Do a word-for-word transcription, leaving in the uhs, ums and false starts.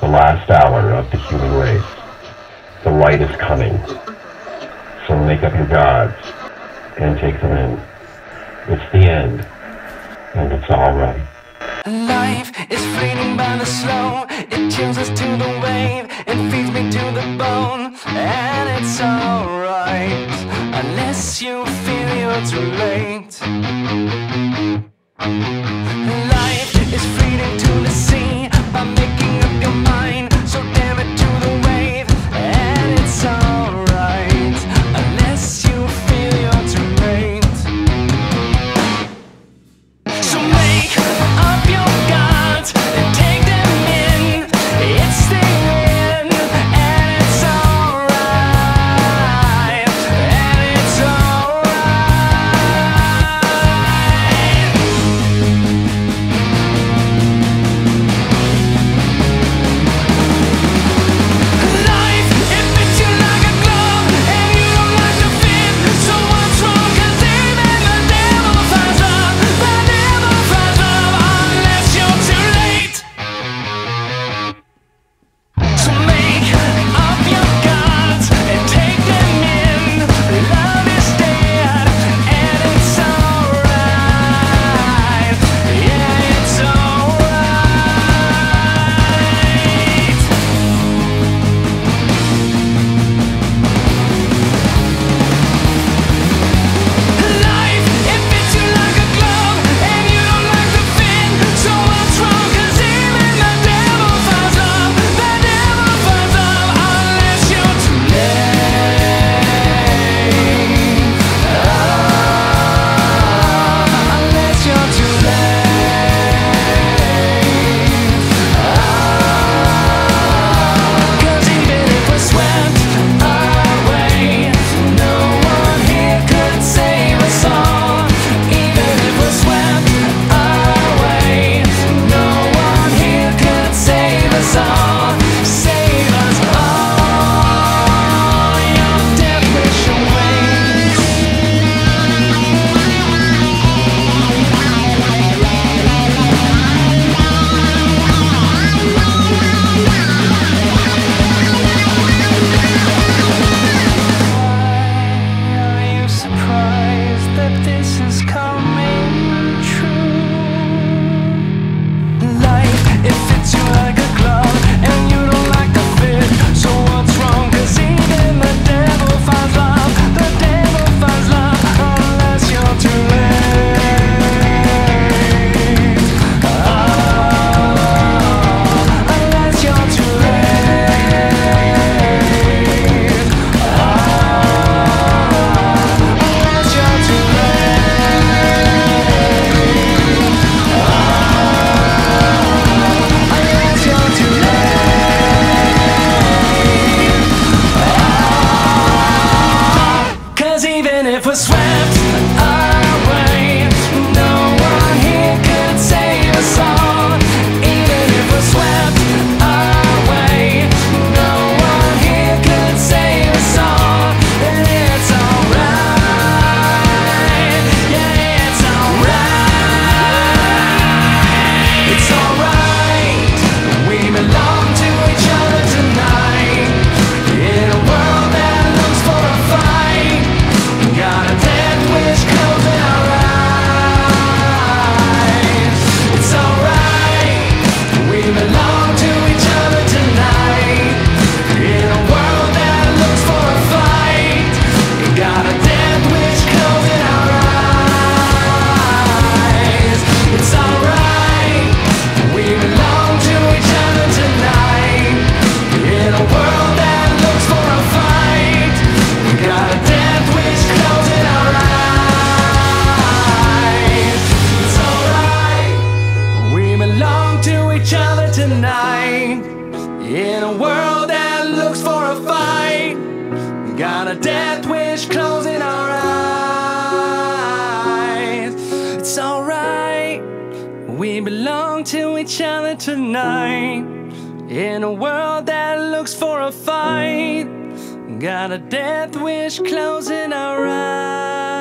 the last hour of the human race. The light is coming. So make up your gods and take them in. It's the end, and it's all right. Life is fleeting by the slow. It chills us to the wave and feeds me to the bone. And it's all right, unless you feel you're too late. Life is fleeting to the sea by making up your mind. So damn it to the wave, and it's all right, unless you feel you're too late. So make up your gods and take them in. It's the end, and it's all right, and it's all right. Life, it fits you like a glove, and you don't like to fit. So what's wrong? 'Cause even the devil finds love, the devil finds love, unless you're too late. So make up your gods and take them in. Love is dead, and it's alright. Yeah, it's alright. Life, it fits you like a glove, and you don't like to fit. So what's wrong? 'Cause even the devil finds love, the devil finds love, unless you're too late. Ah, unless you're too late. Cause even if we're swept away, no one here could save us all. Even if we're swept away, no one here could save us all. Save us all. Your deathwish awaits. Why are you surprised that this is coming true? Life, it fits you like a glove, and you don't like to fit. So what's wrong? 'Cause even the devil finds love, the devil finds love, unless you're too late. Oh, unless you're too late. Unless you're too late. Unless you're too late. 'Cause even if we're swept away, no one here could save us all. Even if we're swept away, no one here could save us all. And it's alright. Yeah, it's alright. It's alright. We belong to each other tonight. In a world that looks for a fight, got a deathwish closing our eyes. It's alright. We belong to each other tonight. In a world that looks for a fight, got a deathwish closing our eyes. It's alright. We belong to each other tonight. In a world that looks for a fight, got a deathwish closing our eyes. It's alright. We belong to each other tonight. In a world that looks for a fight, got a deathwish closing our eyes. It's alright. We belong to each other tonight. In a world that looks for a fight, got a deathwish closing our eyes.